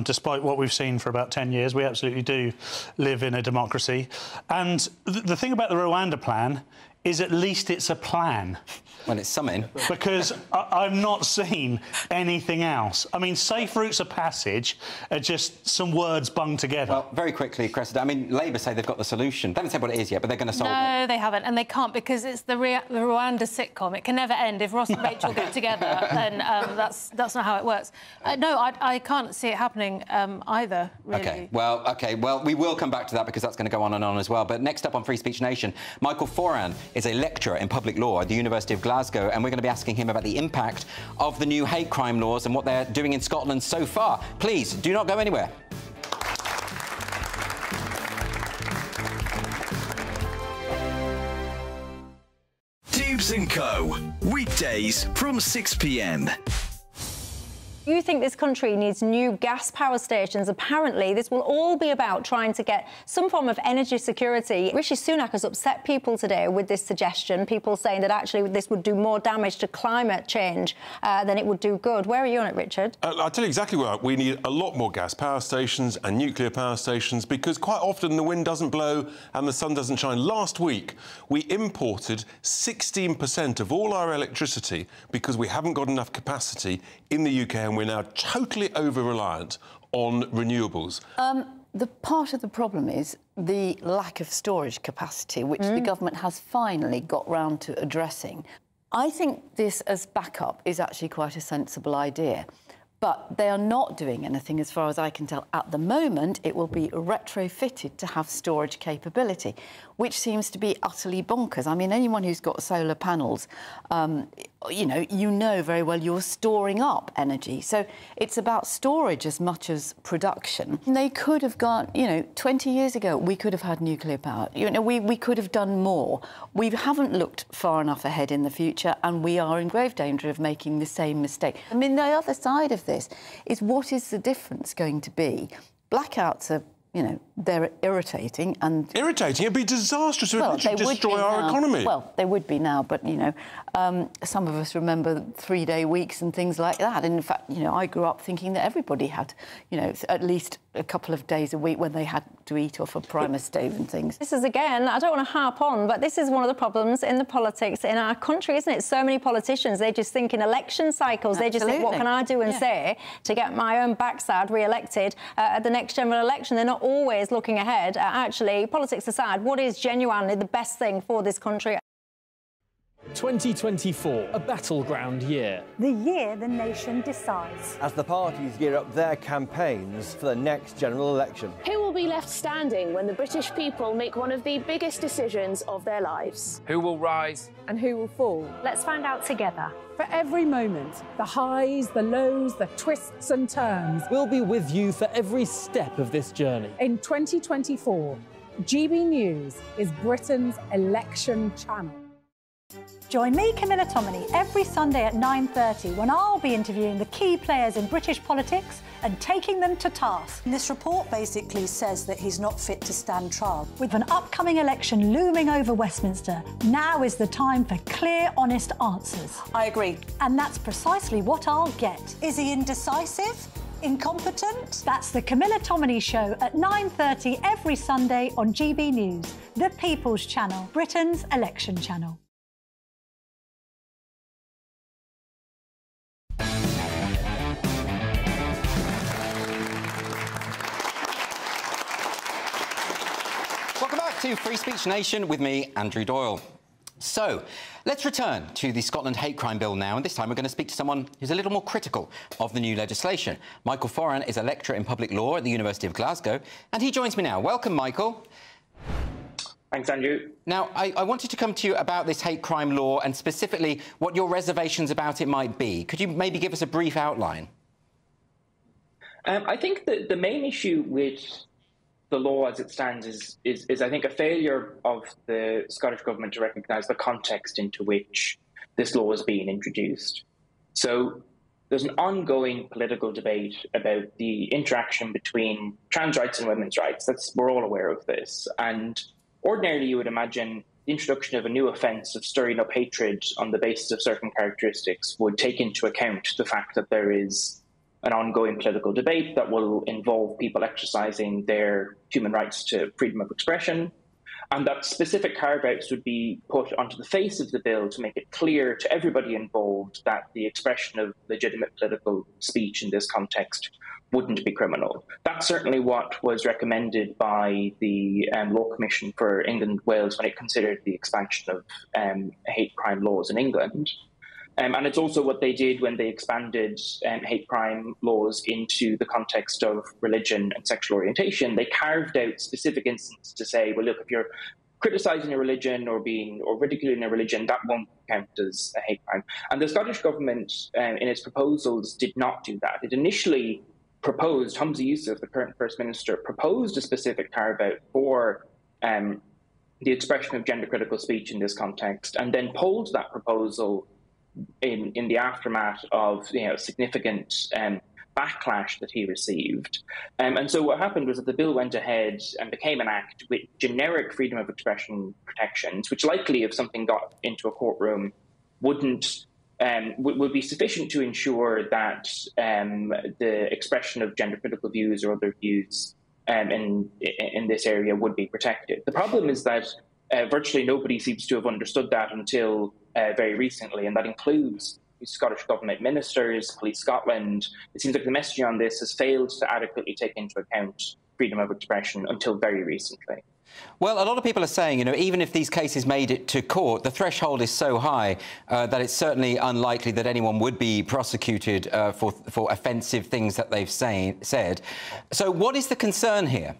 Despite what we've seen for about 10 years, we absolutely do live in a democracy. And the thing about the Rwanda plan is at least it's a plan. Well, it's something. Because I've not seen anything else. I mean, safe routes of passage are just some words bunged together. Well, very quickly, Cressida, I mean, Labour say they've got the solution. They haven't said what it is yet, but they're going to solve it. No, they haven't, and they can't, because it's the Rwanda sitcom. It can never end. If Ross and Rachel get together, then that's not how it works. No, I can't see it happening either, really. OK, well, we will come back to that, because that's going to go on and on as well. But next up on Free Speech Nation, Michael Foran is a lecturer in public law at the University of Glasgow, and we're going to be asking him about the impact of the new hate crime laws and what they're doing in Scotland so far. Please, do not go anywhere. Dubes & Co. Weekdays from 6 p.m. You think this country needs new gas power stations? Apparently, this will all be about trying to get some form of energy security. Rishi Sunak has upset people today with this suggestion, people saying that actually this would do more damage to climate change than it would do good. Where are you on it, Richard? I'll tell you exactly where. We need a lot more gas power stations and nuclear power stations, because quite often the wind doesn't blow and the sun doesn't shine. Last week, we imported 16% of all our electricity because we haven't got enough capacity in the UK, and we're now totally over-reliant on renewables. The part of the problem is the lack of storage capacity, which the government has finally got round to addressing. I think this as backup is actually quite a sensible idea, but they are not doing anything, as far as I can tell. At the moment, it will be retrofitted to have storage capability, which seems to be utterly bonkers. I mean, anyone who's got solar panels, you know very well you're storing up energy. So it's about storage as much as production. And they could have gone, you know, 20 years ago, we could have had nuclear power. You know, we could have done more. We haven't looked far enough ahead in the future, and we are in grave danger of making the same mistake. I mean, the other side of this is, what is the difference going to be? Blackouts are, you know, They're irritating and... Irritating? It'd be disastrous. Well, it would destroy our economy. Well, they would be now, but, you know, some of us remember three-day weeks and things like that. And, in fact, you know, I grew up thinking that everybody had, you know, at least a couple of days a week when they had to eat off a Primus day and things. This is, again, I don't want to harp on, but this is one of the problems in the politics in our country, isn't it? So many politicians, they just think in election cycles, Absolutely. They just think, what can I do and say to get my own backside re-elected at the next general election? They're not always looking ahead at, actually, politics aside, what is genuinely the best thing for this country. 2024, a battleground year. The year the nation decides. As the parties gear up their campaigns for the next general election. Who will be left standing when the British people make one of the biggest decisions of their lives? Who will rise? And who will fall? Let's find out together. For every moment, the highs, the lows, the twists and turns. We'll be with you for every step of this journey. In 2024, GB News is Britain's election channel. Join me, Camilla Tominey, every Sunday at 9:30 when I'll be interviewing the key players in British politics and taking them to task. This report basically says that he's not fit to stand trial. With an upcoming election looming over Westminster, now is the time for clear, honest answers. I agree. And that's precisely what I'll get. Is he indecisive? Incompetent? That's the Camilla Tominey Show at 9:30 every Sunday on GB News, the People's Channel, Britain's election channel. To Free Speech Nation with me, Andrew Doyle. So, let's return to the Scotland Hate Crime Bill now, and this time we're going to speak to someone who's a little more critical of the new legislation. Michael Foran is a lecturer in public law at the University of Glasgow, and he joins me now. Welcome, Michael. Thanks, Andrew. Now, I wanted to come to you about this hate crime law and specifically what your reservations about it might be. Could you maybe give us a brief outline? I think that the main issue with the law as it stands is I think, a failure of the Scottish Government to recognise the context into which this law is being introduced. So there's an ongoing political debate about the interaction between trans rights and women's rights. We're all aware of this. And ordinarily, you would imagine the introduction of a new offence of stirring up hatred on the basis of certain characteristics would take into account the fact that there is an ongoing political debate that will involve people exercising their human rights to freedom of expression, and that specific carve-outs would be put onto the face of the bill to make it clear to everybody involved that the expression of legitimate political speech in this context wouldn't be criminal. That's certainly what was recommended by the Law Commission for England-Wales when it considered the expansion of hate crime laws in England. And it's also what they did when they expanded hate crime laws into the context of religion and sexual orientation. They carved out specific instances to say, well, look, if you're criticising a religion or ridiculing a religion, that won't count as a hate crime. And the Scottish Government, in its proposals, did not do that. It initially proposed, Humza Yousaf, the current First Minister, proposed a specific carve-out for the expression of gender-critical speech in this context, and then pulled that proposal in the aftermath of, you know, significant backlash that he received. And so what happened was that the bill went ahead and became an act with generic freedom of expression protections, which likely, if something got into a courtroom, would be sufficient to ensure that the expression of gender-critical views or other views in this area would be protected. The problem is that virtually nobody seems to have understood that until very recently, and that includes Scottish Government ministers, Police Scotland. It seems like the messaging on this has failed to adequately take into account freedom of expression until very recently. Well, a lot of people are saying, you know, even if these cases made it to court, the threshold is so high that it's certainly unlikely that anyone would be prosecuted for offensive things that they've said. So what is the concern here?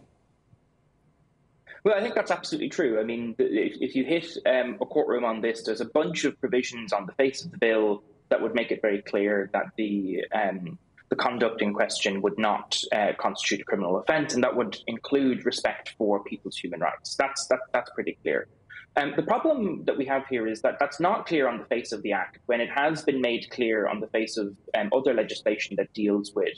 Well, I think that's absolutely true. I mean, if you hit a courtroom on this, there's a bunch of provisions on the face of the bill that would make it very clear that the conduct in question would not constitute a criminal offence, and that would include respect for people's human rights. That's pretty clear. The problem that we have here is that that's not clear on the face of the Act, when it has been made clear on the face of other legislation that deals with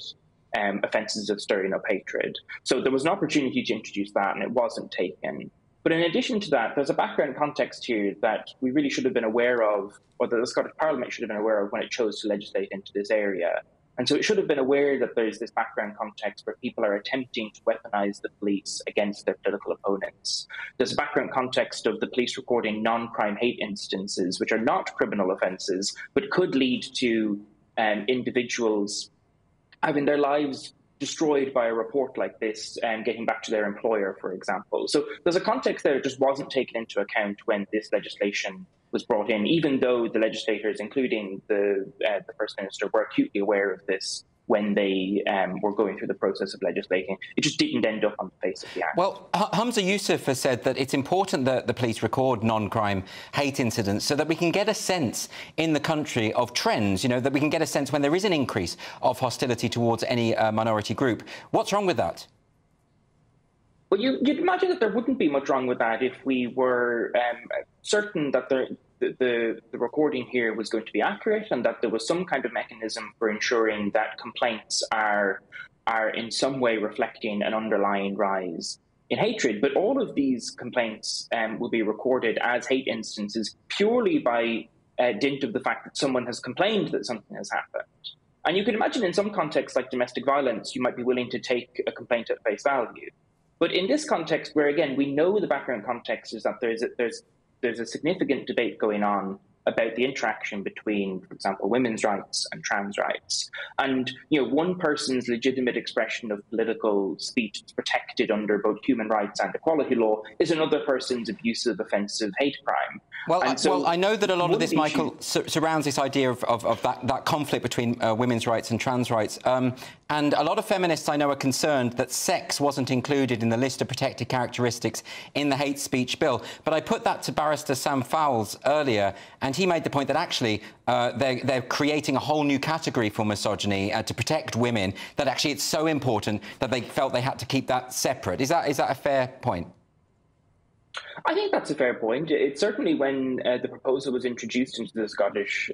offences of stirring up hatred. So there was an opportunity to introduce that, and it wasn't taken. But in addition to that, there's a background context here that we really should have been aware of, or that the Scottish Parliament should have been aware of when it chose to legislate into this area. And so it should have been aware that there's this background context where people are attempting to weaponize the police against their political opponents. There's a background context of the police recording non-crime hate instances, which are not criminal offenses, but could lead to individuals having their lives destroyed by a report like this and getting back to their employer, for example. So there's a context there that just wasn't taken into account when this legislation was brought in, even though the legislators, including the First Minister, were acutely aware of this when they were going through the process of legislating. It just didn't end up on the face of the act. Well, Humza Yousaf has said that it's important that the police record non-crime hate incidents so that we can get a sense in the country of trends, you know, that we can get a sense when there is an increase of hostility towards any minority group. What's wrong with that? Well, you'd imagine that there wouldn't be much wrong with that if we were certain that the recording here was going to be accurate and that there was some kind of mechanism for ensuring that complaints are in some way reflecting an underlying rise in hatred. But all of these complaints will be recorded as hate instances purely by dint of the fact that someone has complained that something has happened. And you can imagine in some contexts like domestic violence, you might be willing to take a complaint at face value. But in this context, where, again, we know the background context is that there's a significant debate going on about the interaction between, for example, women's rights and trans rights. And, you know, one person's legitimate expression of political speech that's protected under both human rights and equality law is another person's abusive, offensive hate crime. Well, so I know that a lot of this, Michael, surrounds this idea of that conflict between women's rights and trans rights. And a lot of feminists I know are concerned that sex wasn't included in the list of protected characteristics in the hate speech bill. But I put that to Barrister Sam Fowles earlier, and he made the point that actually they're creating a whole new category for misogyny to protect women, that actually it's so important that they felt they had to keep that separate. Is that a fair point? I think that's a fair point. It's certainly when the proposal was introduced into the Scottish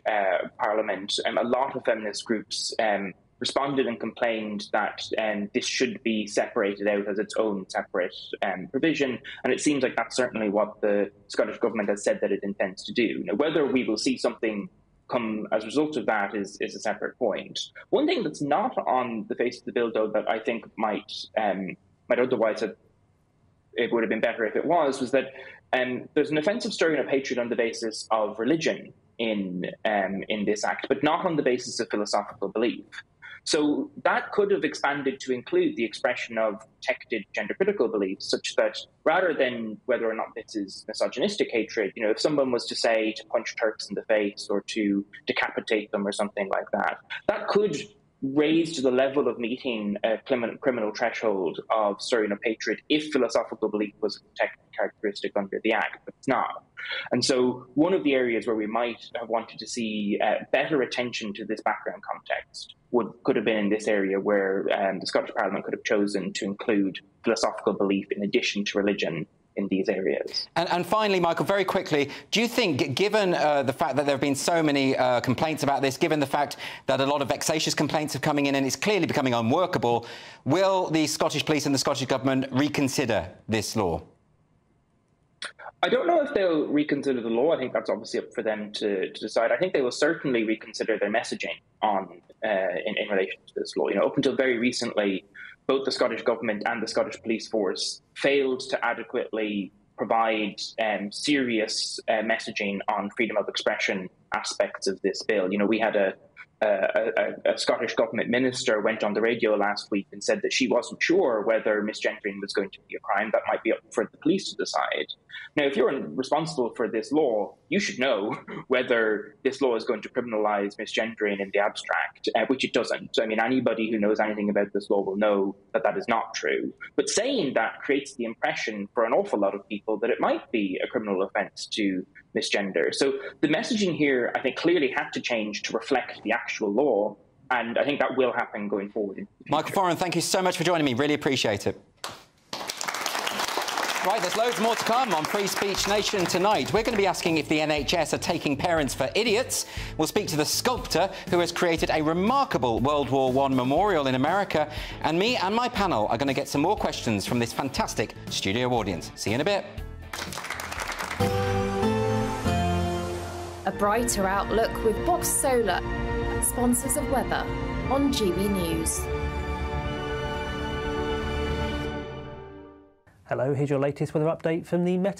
Parliament, a lot of feminist groups responded and complained that this should be separated out as its own separate provision. And it seems like that's certainly what the Scottish Government has said that it intends to do. Now, whether we will see something come as a result of that is a separate point. One thing that's not on the face of the bill, though, that I think might otherwise have it would have been better if it was that there's an offence of stirring up hatred on the basis of religion in this act, but not on the basis of philosophical belief. So that could have expanded to include the expression of protected gender-critical beliefs, such that rather than whether or not this is misogynistic hatred, you know, if someone was to say to punch Turks in the face or to decapitate them or something like that, that could raised to the level of meeting a criminal threshold of stirring up hatred if philosophical belief was a protected characteristic under the Act, but it's not. And so one of the areas where we might have wanted to see better attention to this background context could have been in this area where the Scottish Parliament could have chosen to include philosophical belief in addition to religion in these areas. And finally, Michael, very quickly, do you think, given the fact that there have been so many complaints about this, given the fact that a lot of vexatious complaints are coming in and it's clearly becoming unworkable, will the Scottish Police and the Scottish Government reconsider this law? I don't know if they'll reconsider the law. I think that's obviously up for them to decide. I think they will certainly reconsider their messaging on in relation to this law. You know, up until very recently, both the Scottish Government and the Scottish Police Force failed to adequately provide serious messaging on freedom of expression aspects of this bill. You know, we had a Scottish Government minister went on the radio last week and said that she wasn't sure whether misgendering was going to be a crime. That might be up for the police to decide. Now, if you're responsible for this law, you should know whether this law is going to criminalise misgendering in the abstract, which it doesn't. I mean, anybody who knows anything about this law will know that that is not true. But saying that creates the impression for an awful lot of people that it might be a criminal offence to misgender. So the messaging here, I think, clearly had to change to reflect the actual law, and I think that will happen going forward. Michael Foran, thank you so much for joining me. Really appreciate it. Right, there's loads more to come on Free Speech Nation tonight. We're going to be asking if the NHS are taking parents for idiots. We'll speak to the sculptor who has created a remarkable World War I memorial in America. And me and my panel are going to get some more questions from this fantastic studio audience. See you in a bit. A brighter outlook with Box Solar, sponsors of weather on GB News. Hello, here's your latest weather update from the Met